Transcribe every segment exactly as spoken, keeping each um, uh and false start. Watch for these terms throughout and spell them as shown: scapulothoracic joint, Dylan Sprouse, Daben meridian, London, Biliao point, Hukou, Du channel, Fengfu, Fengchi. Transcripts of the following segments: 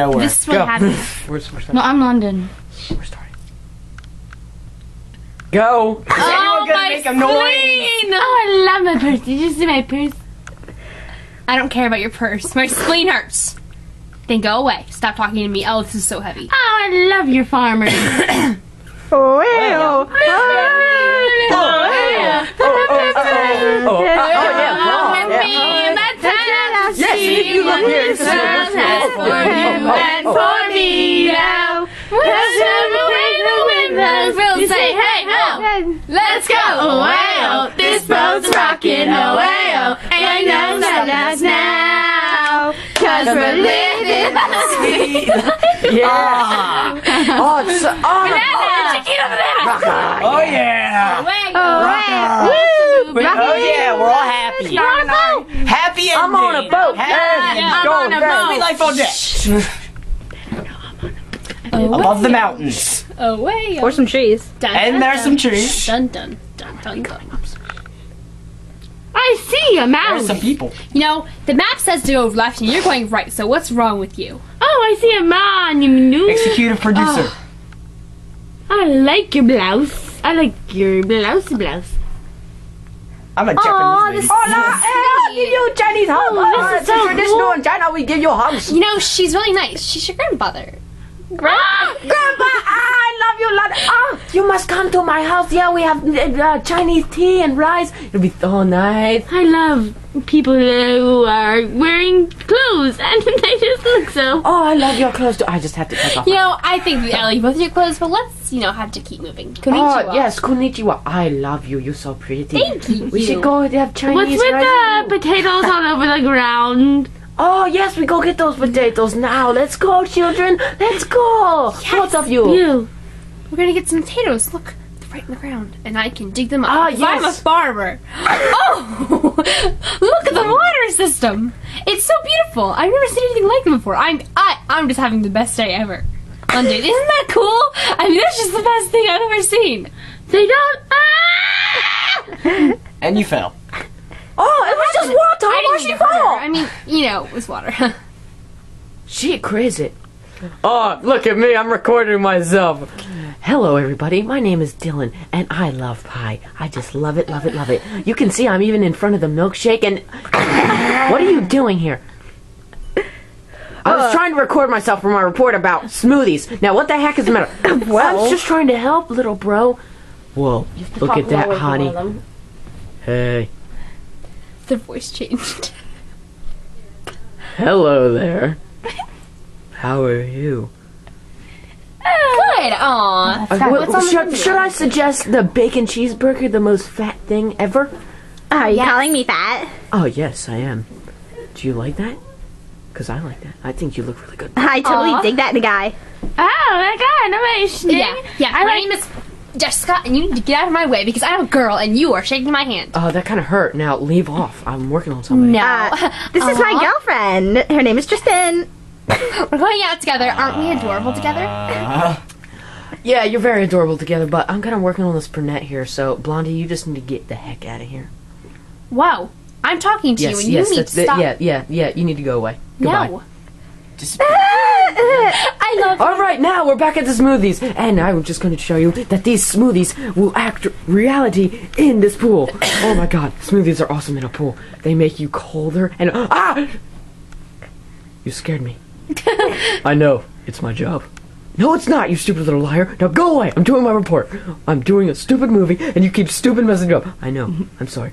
Nowhere. This is what happens. No, I'm London. We're starting. Go! Is oh, gonna my make a noise? Oh, I love my purse. Did you just see my purse? I don't care about your purse. My spleen hurts. Then go away. Stop talking to me. Oh, this is so heavy. Oh, I love your farmer. Oh, yeah. Oh, yeah. Oh, yeah. Yes, you look here. And for me now. We'll say, hey, ho. Let's go. Oh, wow. This boat's rocking. Oh, wow. And no, no, no, now. Cause we're living sweet. Yeah. Oh, it's so. Oh yeah! Oh, oh, woo. Oh yeah, we're all happy. On a boat. Happy and I'm on a boat. Happy and going. Happy life on deck. Above the mountains. Away. Or some trees. Dun, dun, and there's some trees. Dun dun dun dun dun. I see a mountain. There's some people. You know, the map says to go left and you're going right. So what's wrong with you? Oh, I see a mountain. Executive producer. Oh. I like your blouse. I like your blouse, blouse. I'm a Japanese lady. Hola, give you Chinese hug. Oh, this is so traditional in China. We give you hugs. You know, she's really nice. She's your grandmother. Grandpa, Grandpa, I love you, lot. Ah, you must come to my house. Yeah, we have uh, Chinese tea and rice. It'll be so nice. I love people who are wearing clothes and they just look so. Oh, I love your clothes too. I just have to take off. You know, I think we like both your clothes, but let's you know have to keep moving. Konnichiwa. Oh yes, konnichiwa. I love you. You're so pretty. Thank you. We should go and have Chinese. What's with rice? The potatoes all over the ground? Oh yes, we go get those potatoes now. Let's go, children. Let's go. Yes, both of you. you. We're gonna get some potatoes. Look, they're right in the ground, and I can dig them up. Ah, yes. I'm a farmer. Oh, look at the water system. It's so beautiful. I've never seen anything like it before. I'm, I, I'm just having the best day ever. London, isn't that cool? I mean, that's just the best thing I've ever seen. They don't. Ah! And you fell. Oh, it was just water. Why she fall? I mean, you know, it was water. She crazy. Oh, look at me. I'm recording myself. Hello, everybody. My name is Dylan, and I love pie. I just love it, love it, love it. You can see I'm even in front of the milkshake, and... What are you doing here? I was uh, trying to record myself for my report about smoothies. Now, what the heck is the matter? Well, I was just trying to help, little bro. Whoa, look at that, honey. Hey. Their voice changed. Hello there. How are you? Good. Aw. Well, should, should I suggest the bacon cheeseburger, the most fat thing ever? Oh, are you yes. calling me fat? Oh, yes, I am. Do you like that? Because I like that. I think you look really good. I totally Aww. dig that, the guy. Oh, my God. Amazing. Yeah, yeah. I my like name is Jessica, and you need to get out of my way because I'm a girl and you are shaking my hand. Oh, uh, that kind of hurt. Now, leave off. I'm working on somebody. No. Uh, this uh-huh. is my girlfriend. Her name is Tristan. We're going out together. Aren't we adorable together? Uh, yeah, you're very adorable together, but I'm kind of working on this brunette here, so, Blondie, you just need to get the heck out of here. Whoa. I'm talking to yes, you, and yes, you need to stop. Yeah, yeah, yeah. You need to go away. Goodbye. No. I love All right, now we're back at the smoothies, and I'm just going to show you that these smoothies will act reality in this pool. Oh my God, smoothies are awesome in a pool. They make you colder and ah! You scared me. I know, it's my job. No, it's not, you stupid little liar. Now go away. I'm doing my report. I'm doing a stupid movie, and you keep stupid messing up. I know. I'm sorry.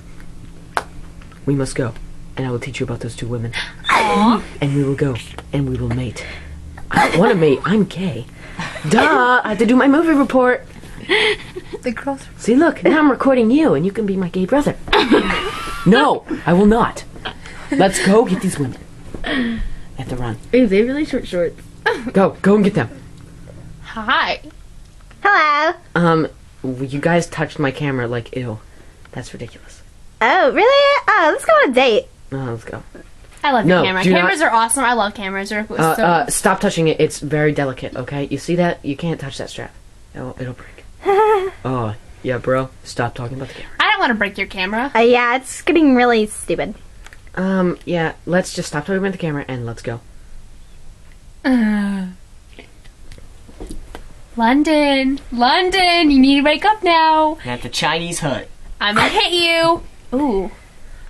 We must go. And I will teach you about those two women. Aww. And we will go. And we will mate. I don't want to mate. I'm gay. Duh. I have to do my movie report. The girls. See, look. Now I'm recording you, and you can be my gay brother. No, I will not. Let's go get these women. I have to run. Ooh, they really short shorts. Go. Go and get them. Hi. Hello. Um, you guys touched my camera like, ew. That's ridiculous. Oh, really? Oh, let's go on a date. No, let's go. I love no, the camera. Cameras not. are awesome. I love cameras. They're so uh, uh, stop touching it. It's very delicate, okay? You see that? You can't touch that strap. It'll, it'll break. Oh, yeah, bro. Stop talking about the camera. I don't want to break your camera. Uh, yeah, it's getting really stupid. Um, yeah, let's just stop talking about the camera and let's go. Uh. London, London, you need to wake up now. I'm at the Chinese hut. I'm gonna hit you. Ooh.